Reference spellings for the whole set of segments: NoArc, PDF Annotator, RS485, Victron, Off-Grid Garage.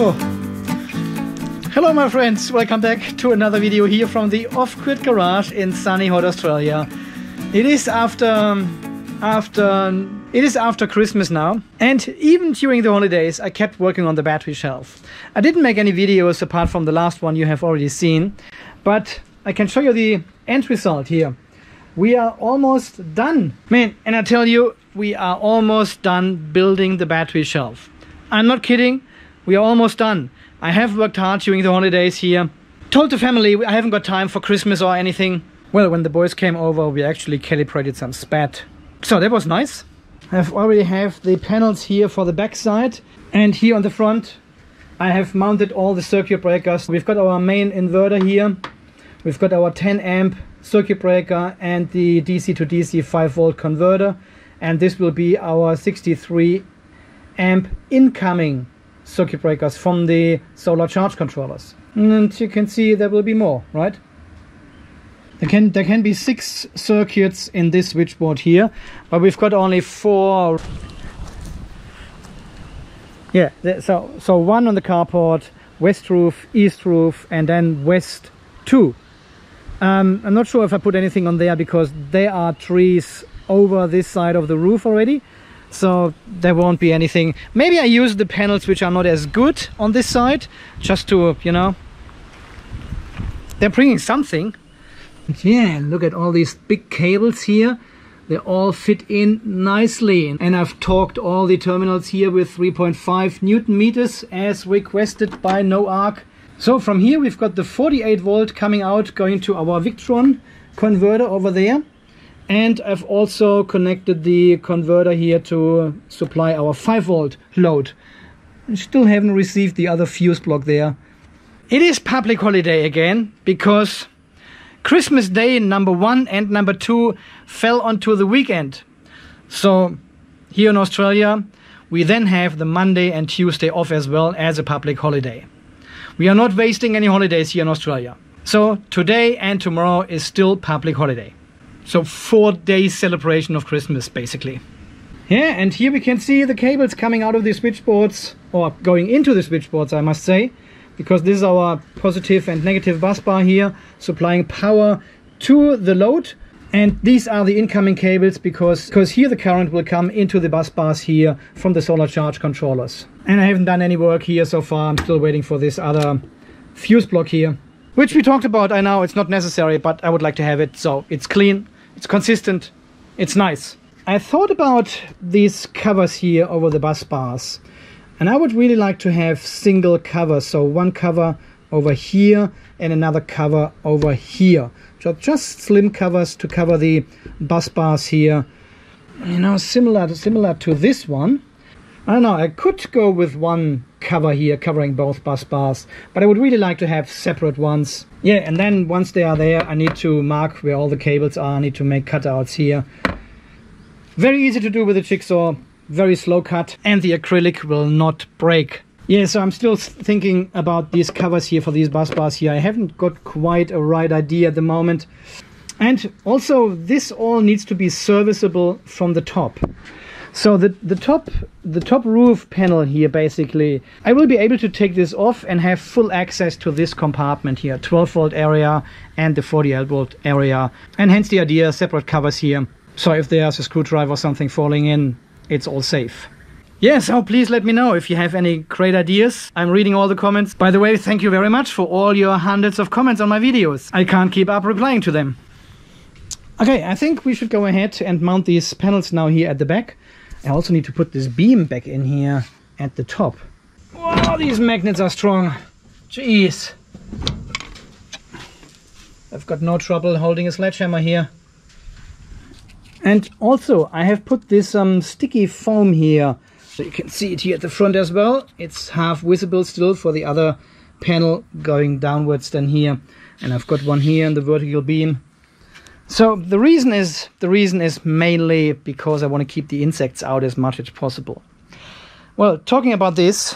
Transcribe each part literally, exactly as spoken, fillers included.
Oh. Hello my friends, welcome back to another video here from the Off-Grid Garage in sunny hot Australia. It is after, after, it is after Christmas now, and even during the holidays I kept working on the battery shelf. I didn't make any videos apart from the last one you have already seen, but I can show you the end result here. We are almost done. Man, and I tell you, we are almost done building the battery shelf. I'm not kidding. We are almost done. I have worked hard during the holidays here. Told the family I haven't got time for Christmas or anything. Well, when the boys came over, we actually calibrated some spat. So that was nice. I already have the panels here for the backside. And here on the front, I have mounted all the circuit breakers. We've got our main inverter here. We've got our ten amp circuit breaker and the D C to D C five volt converter. And this will be our sixty-three amp incoming circuit breakers from the solar charge controllers, and you can see there will be more, right? There can there can be six circuits in this switchboard here, but we've got only four. Yeah, so so one on the carport, west roof, east roof, and then west two. Um, I'm not sure if I put anything on there because there are trees over this side of the roof already. So there won't be anything. Maybe I use the panels which are not as good on this side, just to, you know, they're bringing something. Yeah, look at all these big cables here. They all fit in nicely. And I've torqued all the terminals here with three point five newton meters as requested by NoArc. So from here we've got the forty-eight volt coming out, going to our Victron converter over there. And I've also connected the converter here to supply our five volt load. I still haven't received the other fuse block there. It is public holiday again because Christmas Day number one and number two fell onto the weekend. So here in Australia, we then have the Monday and Tuesday off as well as a public holiday. We are not wasting any holidays here in Australia. So today and tomorrow is still public holiday. So four days celebration of Christmas, basically. Yeah, and here we can see the cables coming out of the switchboards, or going into the switchboards, I must say, because this is our positive and negative bus bar here, supplying power to the load. And these are the incoming cables, because, because here the current will come into the bus bars here from the solar charge controllers. And I haven't done any work here so far. I'm still waiting for this other fuse block here, which we talked about. I know it's not necessary, but I would like to have it so it's clean. It's consistent, it's nice. I thought about these covers here over the bus bars, and I would really like to have single covers. So one cover over here and another cover over here. So just slim covers to cover the bus bars here. You know, similar to, similar to this one. I don't know, I could go with one cover here covering both bus bars, but I would really like to have separate ones. Yeah, and then once they are there, I need to mark where all the cables are. I need to make cutouts here. Very easy to do with a jigsaw, very slow cut, and the acrylic will not break. Yeah, so I'm still thinking about these covers here for these bus bars here. I haven't got quite a right idea at the moment. And also, this all needs to be serviceable from the top. So the, the, top, the top roof panel here, basically, I will be able to take this off and have full access to this compartment here, twelve volt area and the forty-eight volt area. And hence the idea, separate covers here. So if there's a screwdriver or something falling in, it's all safe. Yeah, so please let me know if you have any great ideas. I'm reading all the comments. By the way, thank you very much for all your hundreds of comments on my videos. I can't keep up replying to them. Okay, I think we should go ahead and mount these panels now here at the back. I also need to put this beam back in here at the top. Wow, these magnets are strong. Jeez. I've got no trouble holding a sledgehammer here. And also, I have put this um, sticky foam here. So you can see it here at the front as well. It's half visible still for the other panel going downwards than here. And I've got one here in the vertical beam. So the reason is the reason is mainly because I want to keep the insects out as much as possible. Well, talking about this,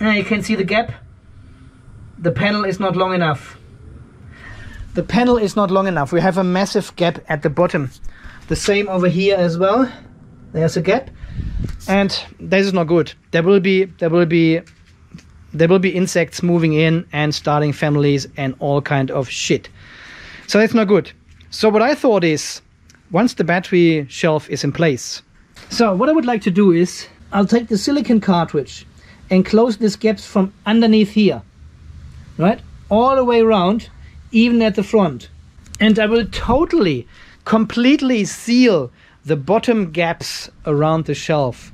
you can see the gap. The panel is not long enough. The panel is not long enough. We have a massive gap at the bottom. The same over here as well. There's a gap. and this is not good. There will be there will be there will be insects moving in and starting families and all kind of shit. So that's not good. So what I thought is, once the battery shelf is in place, so what I would like to do is I'll take the silicon cartridge and close these gaps from underneath here, right, all the way around, even at the front, and I will totally completely seal the bottom gaps around the shelf.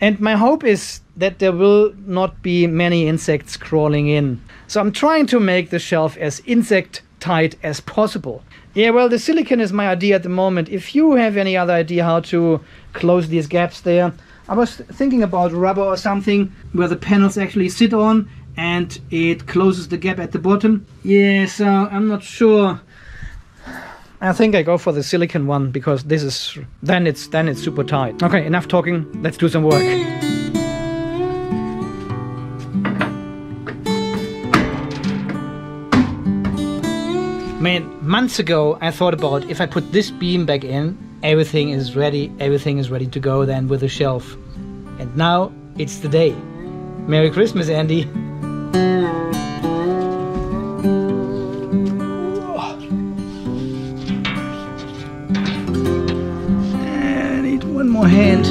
And my hope is that there will not be many insects crawling in. So I'm trying to make the shelf as insect tight as possible. Yeah, well, the silicon is my idea at the moment. If you have any other idea how to close these gaps there, I was thinking about rubber or something where the panels actually sit on and it closes the gap at the bottom. Yeah, so I'm not sure. I think I go for the silicon one because this is then it's then it's super tight. Okay, enough talking. Let's do some work. Man, months ago I thought about, if I put this beam back in, everything is ready, everything is ready to go then with the shelf. And now it's the day. Merry Christmas, Andy. I need one more hand.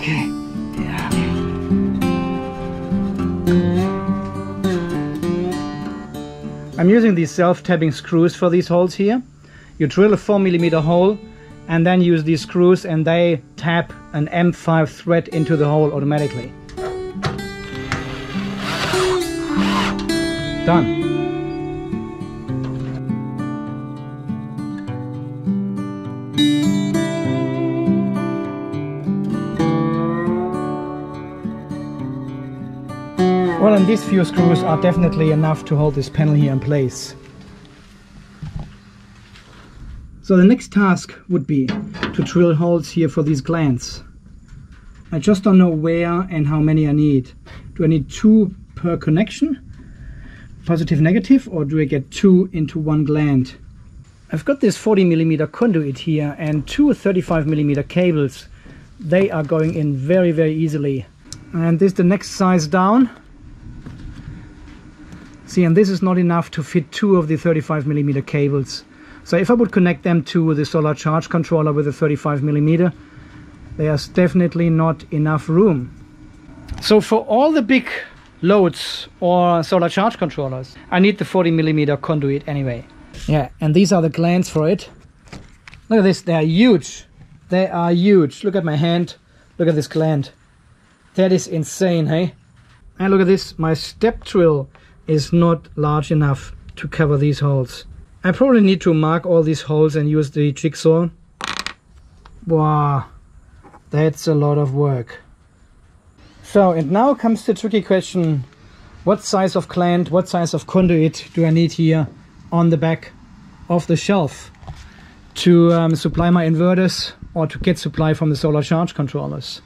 Okay. I'm using these self-tapping screws for these holes here. You drill a four millimeter hole and then use these screws and they tap an M five thread into the hole automatically. Done. Well, and these few screws are definitely enough to hold this panel here in place. So the next task would be to drill holes here for these glands. I just don't know where and how many I need. Do I need two per connection? Positive, negative, or do I get two into one gland? I've got this forty millimeter conduit here and two thirty-five millimeter cables. They are going in very, very easily. And this is the next size down. See, and this is not enough to fit two of the thirty-five millimeter cables. So if I would connect them to the solar charge controller with a thirty-five millimeter, there's definitely not enough room. So for all the big loads or solar charge controllers, I need the forty millimeter conduit anyway. Yeah, and these are the glands for it. Look at this, they are huge. They are huge. Look at my hand. Look at this gland. That is insane, hey? And look at this, my step drill is not large enough to cover these holes. I probably need to mark all these holes and use the jigsaw. Wow, that's a lot of work. So, and now comes the tricky question. What size of gland, what size of conduit do I need here on the back of the shelf to um, supply my inverters or to get supply from the solar charge controllers?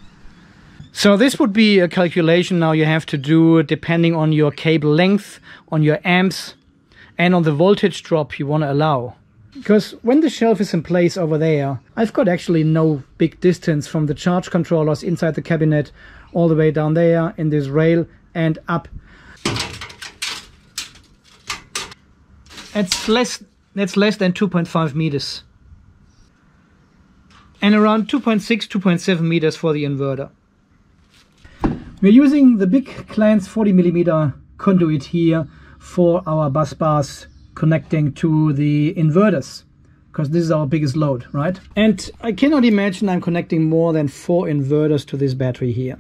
So this would be a calculation now you have to do depending on your cable length, on your amps, and on the voltage drop you want to allow. Because when the shelf is in place over there, I've got actually no big distance from the charge controllers inside the cabinet all the way down there in this rail and up. That's less, that's less than two point five meters. And around two point six, two point seven meters for the inverter. We're using the big glands forty millimeter conduit here for our bus bars connecting to the inverters, because this is our biggest load, right? And I cannot imagine I'm connecting more than four inverters to this battery here.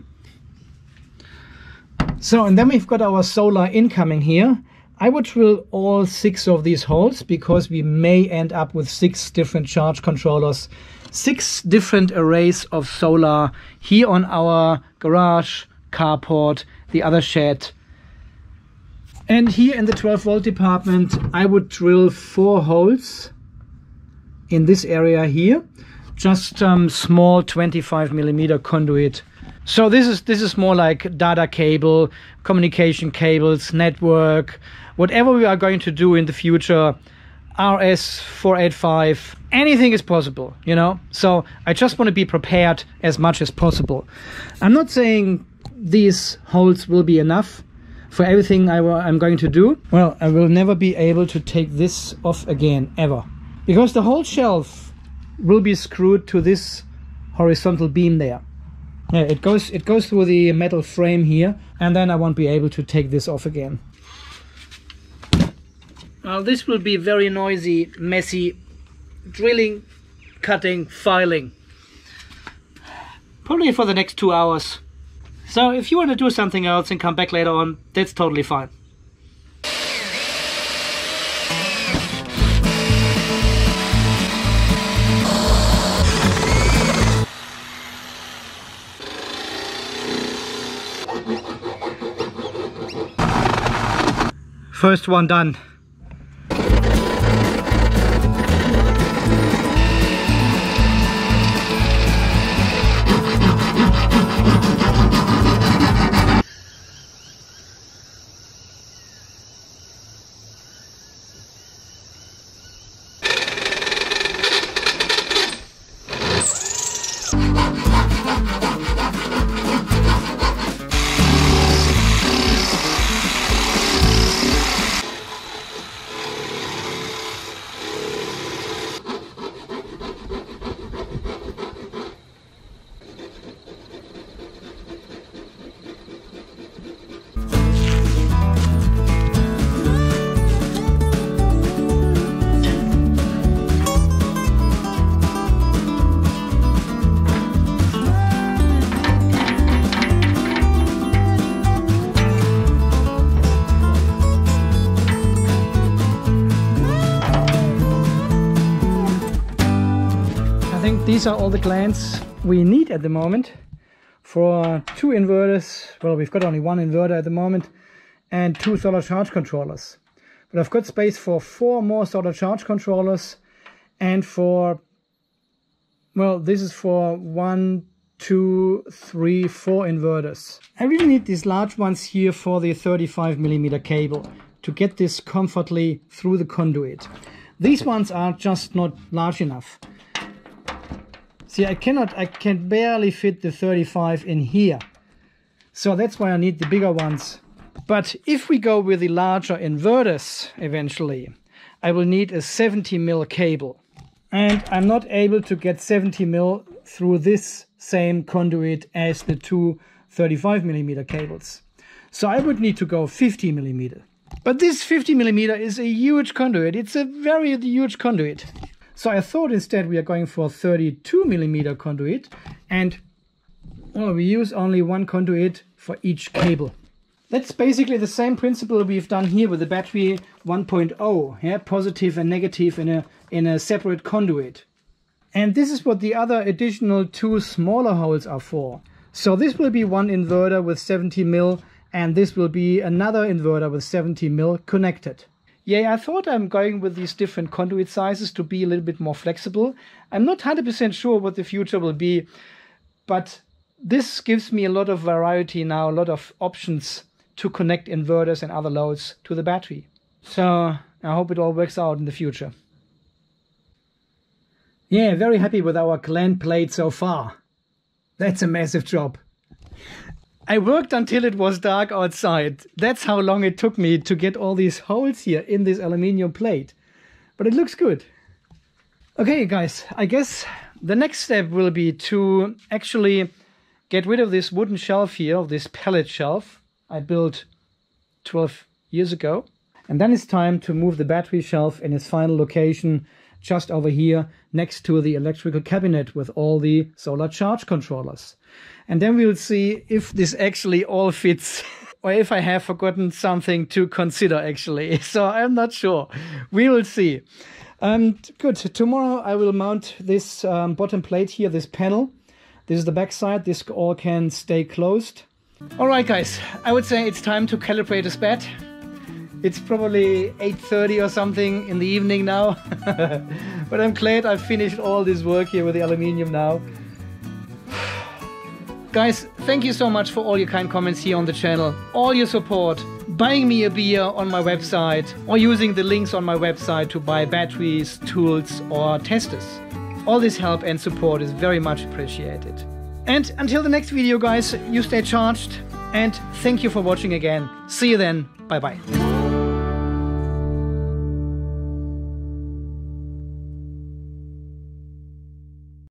So, and then we've got our solar incoming here. I would drill all six of these holes because we may end up with six different charge controllers, six different arrays of solar here on our garage, carport, the other shed. And here in the twelve volt department, I would drill four holes in this area here, just um, small twenty-five millimeter conduit. So this is this is more like data cable, communication cables, network, whatever we are going to do in the future. R S four eighty-five, anything is possible, you know? So I just want to be prepared as much as possible. I'm not saying these holes will be enough for everything I I'm going to do. Well, I will never be able to take this off again, ever. Because the whole shelf will be screwed to this horizontal beam there. Yeah, it goes, it goes through the metal frame here, and then I won't be able to take this off again. Well, this will be very noisy, messy drilling, cutting, filing. Probably for the next two hours. So if you want to do something else and come back later on, that's totally fine. First one done. These are all the glands we need at the moment for two inverters. Well, we've got only one inverter at the moment and two solar charge controllers. But I've got space for four more solar charge controllers and for, well, this is for one, two, three, four inverters. I really need these large ones here for the thirty-five millimeter cable to get this comfortably through the conduit. These ones are just not large enough. See, I cannot, I can barely fit the thirty-five in here. So that's why I need the bigger ones. But if we go with the larger inverters eventually, I will need a seventy mil cable. And I'm not able to get seventy mil through this same conduit as the two thirty-five millimeter cables. So I would need to go fifty millimeter. But this fifty millimeter is a huge conduit. It's a very huge conduit. So I thought instead we are going for a thirty-two millimeter conduit, and well, we use only one conduit for each cable. That's basically the same principle we've done here with the battery one point oh, yeah, positive and negative in a in a separate conduit. And this is what the other additional two smaller holes are for. So this will be one inverter with seventy mil, and this will be another inverter with seventy mil connected. Yeah, I thought I'm going with these different conduit sizes to be a little bit more flexible. I'm not one hundred percent sure what the future will be, but this gives me a lot of variety now, a lot of options to connect inverters and other loads to the battery. So I hope it all works out in the future. Yeah, very happy with our gland plate so far. That's a massive job. I worked until it was dark outside. That's how long it took me to get all these holes here in this aluminium plate. But it looks good. Okay guys, I guess the next step will be to actually get rid of this wooden shelf here, of this pallet shelf I built twelve years ago. And then it's time to move the battery shelf in its final location just over here next to the electrical cabinet with all the solar charge controllers. And then we'll see if this actually all fits or if I have forgotten something to consider actually. So I'm not sure. We will see. Um, good. Tomorrow I will mount this um, bottom plate here, this panel. This is the back side. This all can stay closed. All right, guys. I would say it's time to calibrate this bed. It's probably eight thirty or something in the evening now. But I'm glad I finished all this work here with the aluminium now. Guys, thank you so much for all your kind comments here on the channel, all your support, buying me a beer on my website or using the links on my website to buy batteries, tools or testers. All this help and support is very much appreciated. And until the next video, guys, you stay charged and thank you for watching again. See you then. Bye-bye.